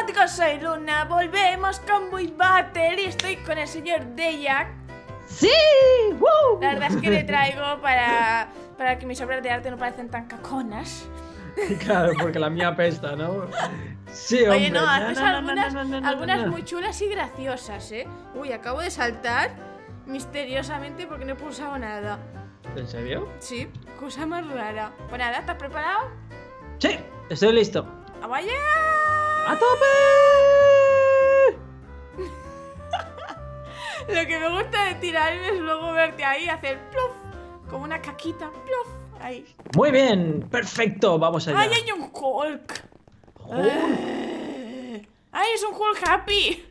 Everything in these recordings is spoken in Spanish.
amigos, soy Luna, volvemos con Build Battle y estoy con el señor Deiak. ¡Sí! ¡Woo! La verdad es que le traigo para que mis obras de arte no parecen tan caconas. Claro, porque la mía apesta, ¿no? Sí, hombre. Oye, no, haces algunas muy chulas y graciosas, ¿eh? Uy, acabo de saltar misteriosamente porque no he pulsado nada. ¿En serio? Sí, cosa más rara. Bueno, nada, ¿estás preparado? Sí, estoy listo. ¡A vaya! ¡A tope! Lo que me gusta de tirarme es luego verte ahí hacer pluf, como una caquita, pluf, ahí. Muy bien, perfecto, vamos allá. ¡Ay, hay un Hulk! ¡Ay, es un Hulk Happy!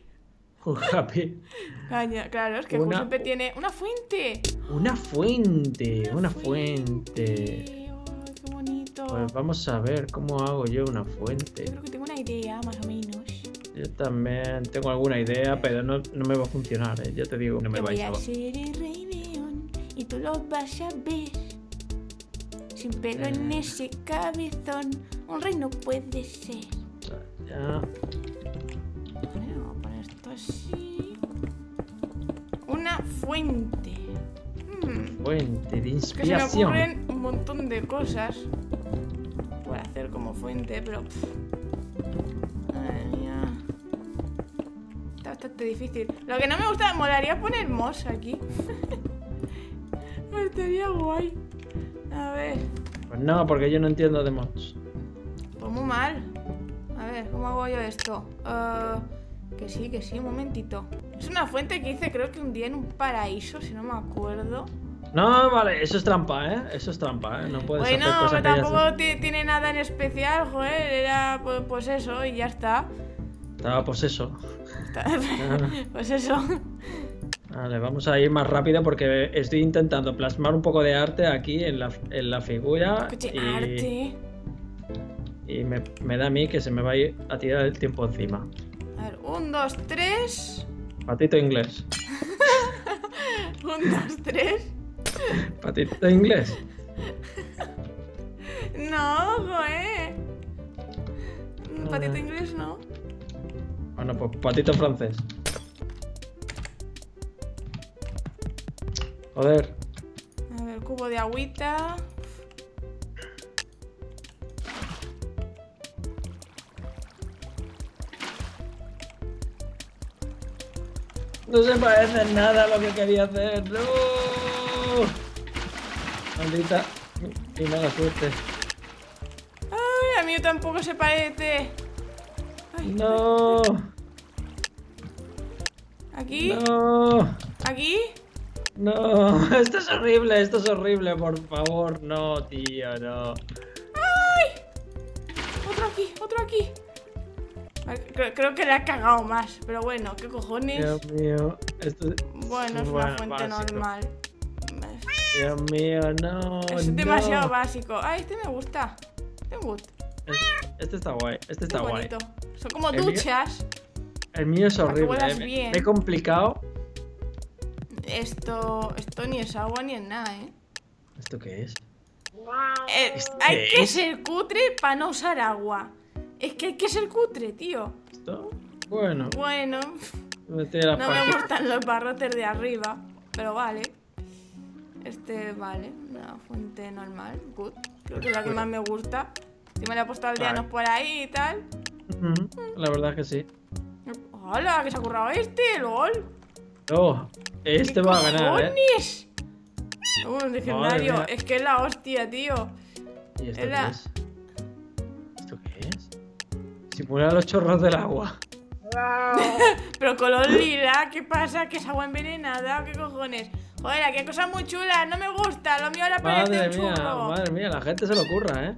Hulk Happy. Caña, claro, es que Hulk siempre tiene una fuente. Una fuente, una fuente. Pues vamos a ver cómo hago yo una fuente. Creo que tengo una idea, más o menos. Yo también tengo alguna idea, pero no me va a funcionar, ¿eh? Ya te digo, no me va a ir. Voy a ser el rey león y tú lo vas a ver. Sin pelo en ese cabezón, un rey no puede ser. Ya. Bueno, voy a poner esto así. Una fuente. Fuente de inspiración. Es que se me ocurren un montón de cosas por hacer como fuente, pero madre mía, está bastante difícil. Lo que no me gusta, molaría poner moss aquí. Estaría guay. A ver. Pues no, porque yo no entiendo de moss. Pues muy mal. A ver, ¿cómo hago yo esto? Que sí, un momentito. Es una fuente que hice creo que un día en un paraíso, si no me acuerdo. No, vale, eso es trampa, ¿eh? Eso es trampa, ¿eh? No puedes hacer cosas que tampoco tiene nada en especial, joder. Era pues eso y ya está. Estaba pues eso. Pues eso. Vale, vamos a ir más rápido porque estoy intentando plasmar un poco de arte aquí en la figura. Escuche, arte. Y me da a mí que se me va a ir a tirar el tiempo encima. A ver, 1, 2, 3... Patito inglés. 1, 2, 3... Patito inglés. No, joe. Patito inglés no. Bueno, pues patito francés. Joder. A ver, cubo de agüita. No se parece nada a lo que quería hacer. ¡No! Maldita y mala suerte. Ay, a mí tampoco se parece. Ay, no. ¿Aquí? No. ¿Aquí? No. Esto es horrible, por favor. No, tío, no. ¡Ay! Otro aquí, otro aquí. Creo que le ha cagado más, pero bueno, ¿qué cojones? Dios mío, esto es... Bueno, es una fuente básico. Normal. Dios mío, no. Es demasiado básico. Ay, este me gusta. Este está guay, este está guay. Son como duchas. El mío es horrible, me he complicado. Esto ni es agua ni es nada, ¿eh? ¿Esto qué es? Hay que ser cutre para no usar agua. Es que hay que ser cutre, tío. ¿Esto? Bueno. Bueno. No me gustan los barrotes de arriba, pero vale. Este vale, una fuente normal, good. Creo que es la que más me gusta. Si me la he puesto aldeanos por ahí y tal. La verdad es que sí. ¡Hala! ¿Qué se ha currado este? ¡Lol! ¡Oh! Este va a ganar, ¿eh? Un legendario. Es que es la hostia, tío. ¿Y esto qué es? ¿Esto qué es? Simular los chorros del agua. Pero color lila, ¿qué pasa? ¿Que es agua envenenada? ¿Qué cojones? Joder, qué cosa muy chula, no me gusta. Lo mío ahora parece un churro. Madre mía, la gente se lo curra, ¿eh?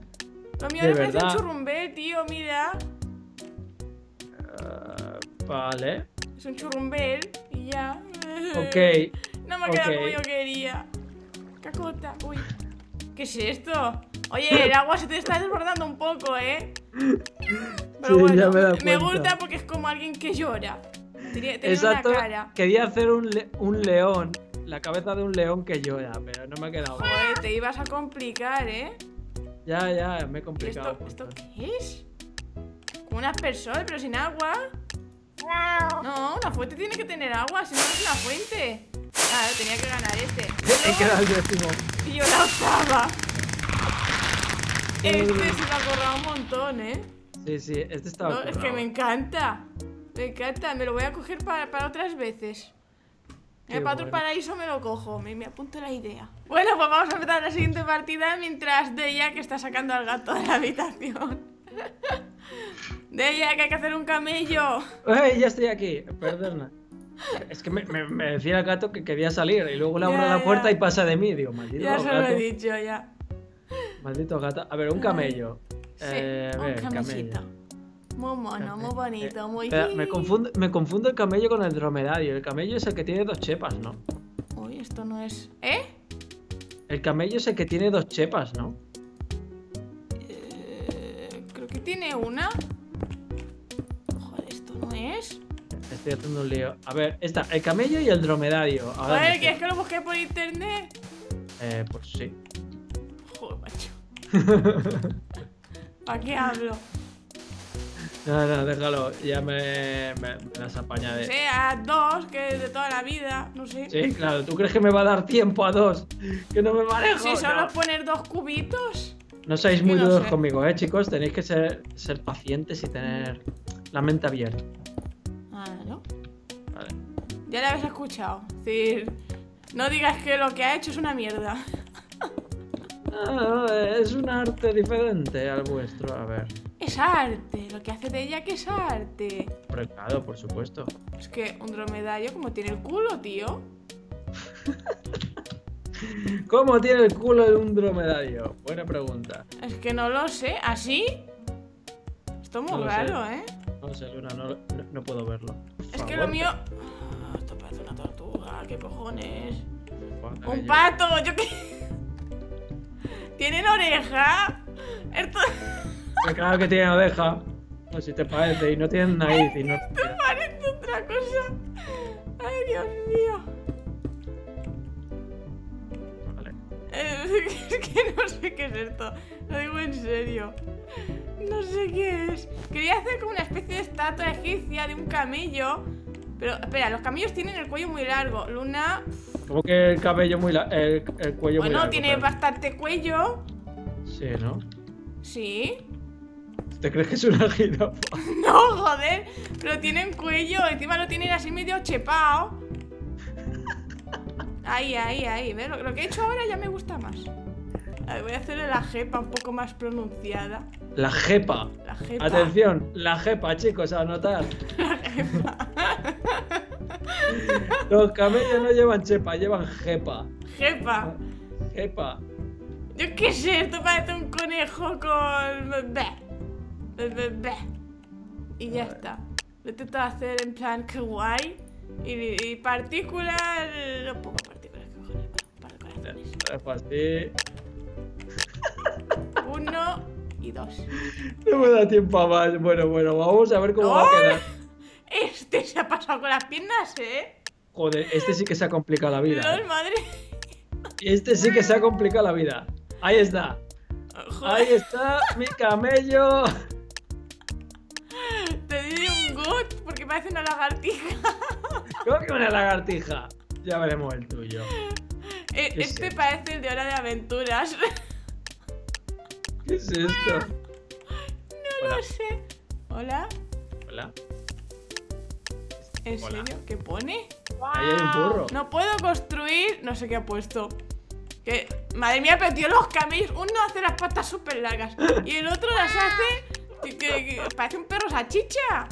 Lo mío ahora parece un churrumbel, tío, mira. Vale. Es un churrumbel y ya. Ok. No me ha quedado como yo quería. Cacota, uy. ¿Qué es esto? Oye, el agua se te está desbordando un poco, ¿eh? Pero sí, bueno, me gusta porque es como alguien que llora. Exacto, una cara. Quería hacer un león. La cabeza de un león que llora, pero no me ha quedado mal. Joder, te ibas a complicar, ¿eh? Ya, me he complicado. ¿Esto qué es? Un aspersor, pero sin agua. No, una fuente tiene que tener agua, si no es una fuente. Claro, tenía que ganar este. He quedado el décimo. Y yo la octava. Este se lo ha corrado un montón, ¿eh? Sí, sí, este estaba no, es que me encanta. Me encanta, me lo voy a coger para otras veces. Para otro paraíso me lo cojo, me apunto la idea. Bueno, pues vamos a empezar la siguiente partida mientras Deiak está sacando al gato de la habitación. Deiak, hay que hacer un camello. ¡Ey, ya estoy aquí! Perdona. Es que me decía el gato que quería salir y luego le abro la puerta y pasa de mí. Digo, maldito gato. Ya se lo he dicho, ya. Maldito gato. A ver, un camello. Sí, un camellito. Camello. Muy mono, muy bonito, muy... Me confundo el camello con el dromedario. El camello es el que tiene dos chepas, ¿no? Uy, esto no es... ¿Eh? El camello es el que tiene dos chepas, ¿no? Creo que tiene una. Joder, esto no es... Estoy haciendo un lío. A ver, está el camello y el dromedario. Joder, ¿quieres que lo busqué por internet? Pues sí. Joder, macho. ¿Para qué hablo? No, no, déjalo, ya me las apañaré. O sea, dos, que de toda la vida, no sé. Sí, claro, ¿tú crees que me va a dar tiempo a dos? Que no me manejo. Si solo poner dos cubitos. No seáis muy duros conmigo, chicos. Tenéis que ser pacientes y tener la mente abierta. Ah, ¿no? Vale. Ya la habéis escuchado. Es decir, no digas que lo que ha hecho es una mierda. No, es un arte diferente al vuestro, a ver. Es arte, lo que hace Deiak es arte. Claro, por supuesto. Es que un dromedario como tiene el culo, tío. ¿Cómo tiene el culo de un dromedario? Buena pregunta. Es que no lo sé, ¿así? Esto es muy raro, ¿eh? No sé, Luna, no puedo verlo. Es que lo mío... Oh, esto parece una tortuga, qué cojones. Un pato, yo qué... ¿Tienen oreja? Esto... Claro que tienen oreja. No, si te parece, y no tienen nariz. Y no... Te parece otra cosa. Ay, Dios mío. Vale. Es que no sé qué es esto. Lo digo en serio. No sé qué es. Quería hacer como una especie de estatua egipcia de un camello. Pero, espera, los camellos tienen el cuello muy largo. Luna... ¿Cómo que el cabello muy largo? El cuello muy largo. Bueno, tiene bastante cuello. Sí, ¿no? Sí. ¿Te crees que es una jirafa? No, joder, pero tienen cuello. Encima lo tienen así medio chepao. Ahí, ahí, ahí. ¿Ves? Lo que he hecho ahora ya me gusta más. A ver, voy a hacerle la jepa un poco más pronunciada. La jepa. La jepa. Atención, la jepa, chicos, a anotar. La jepa. Los camellos no llevan chepa, llevan jepa. Jepa. Jepa. Yo qué sé, esto parece un conejo con... Y ya está. Lo he tratado de hacer en plan kawaii. Y partículas... No pongo partículas, cojones. Para corazones. Es fácil. Uno y dos. No me da tiempo a más. Bueno, bueno, vamos a ver cómo va a quedar. Este se ha pasado con las piernas, ¿eh? Joder, este sí que se ha complicado la vida. Dios, madre. Este sí que se ha complicado la vida. Ahí está. Joder. Ahí está mi camello. Te di un gut porque parece una lagartija. ¿Cómo que una lagartija? Ya veremos el tuyo. Este parece el de Hora de Aventuras. ¿Qué es esto? No lo sé. Hola. Hola. ¿En serio? ¿Qué pone? ¡Wow! Ahí hay un burro. No puedo construir... No sé qué ha puesto. ¿Qué? Madre mía, pero tío, los camellos. Uno hace las patas súper largas y el otro las hace... que parece un perro salchicha.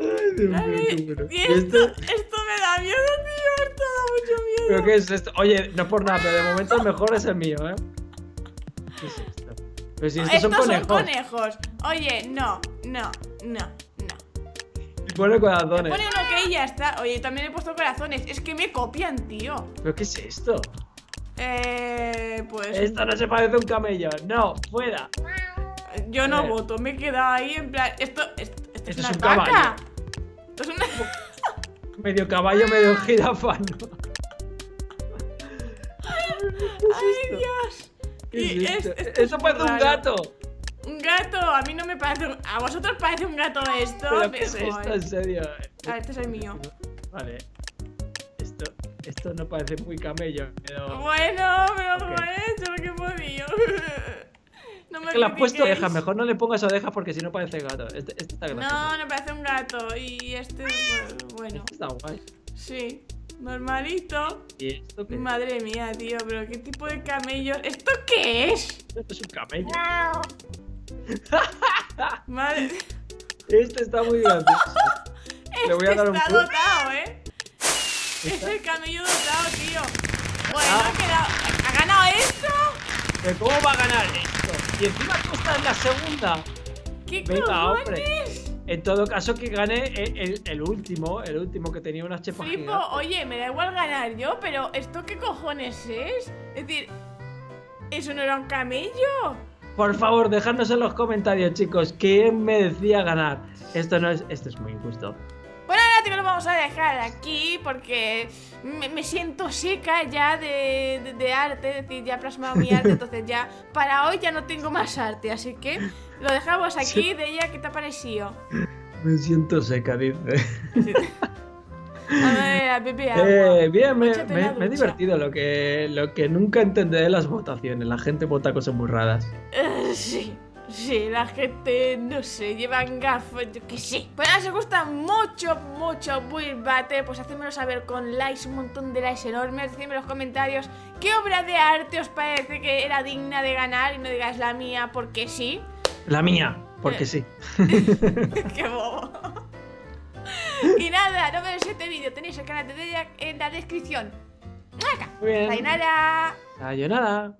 Ay, Dios mío. Y esto me da miedo, tío. Esto da mucho miedo. ¿Pero qué es esto? Oye, no es por nada, pero de momento el mejor es el mío, ¿eh? ¿Qué es esto? Pero si estos son conejos. Son conejos. Oye, no, no, no. Pone corazones. Pone uno que ya está. Oye, también he puesto corazones. Es que me copian, tío. ¿Pero qué es esto? Pues... Esto no se parece a un camello. No, fuera. Yo no voto. Me he quedado ahí en plan... Esto es una vaca. Caballo. Esto es una... Medio caballo, medio jirafa. Ay, Dios. ¿Qué es esto? Eso parece un gato. Un gato, a mí no me parece un... A vosotros parece un gato esto. Pero ¿qué es esto? En serio. Ah, este es el mío. Vale. Esto no parece muy camello, pero... Bueno, pero okay. Como he hecho lo que he podido. No me es que le has puesto oreja, mejor no le pongas oreja porque si no parece gato. Este está gracioso. No, no parece un gato y este... Bueno. Este está guay. Sí. Normalito. ¿Y esto qué es? Madre mía, tío, pero ¿qué tipo de camellos? ¿Esto qué es? Esto es un camello. Madre... Este está muy grande. Le voy a dar un push. Está dotado, ¿eh? Es el camello dotado, tío. Bueno, ha quedado... ¿Ha ganado esto? ¿Pero cómo va a ganar esto? Y encima tú estás en la segunda. ¿Qué cojones? Hombre. En todo caso que gane el último que tenía unas chepas gigantes. Flipo, oye, me da igual ganar yo, pero ¿esto qué cojones es? Es decir, ¿eso no era un camello? Por favor, dejadnos en los comentarios, chicos, ¿quién me decía ganar? Esto no es... Esto es muy injusto. Bueno, ahora te lo vamos a dejar aquí porque me siento seca ya de arte, es decir, ya he plasmado mi arte, entonces ya para hoy ya no tengo más arte, así que... Lo dejamos aquí, sí. Deiak, ¿qué te ha parecido? Me siento seca, dice. Sí. A ver, bien, me he divertido. Lo que nunca entenderé las votaciones. La gente vota cosas muy raras. Sí, la gente, no sé, llevan gafas, yo qué sé. Pues nada, si os gusta mucho Build Battle, pues hacedmelo saber con likes, un montón de likes enormes. Decidme en los comentarios qué obra de arte os parece que era digna de ganar y no digáis la mía porque sí. La mía, porque sí. Qué bobo. Y nada, no veáis este vídeo. Tenéis el canal de Deiak en la descripción. Muy bien. Sayonara.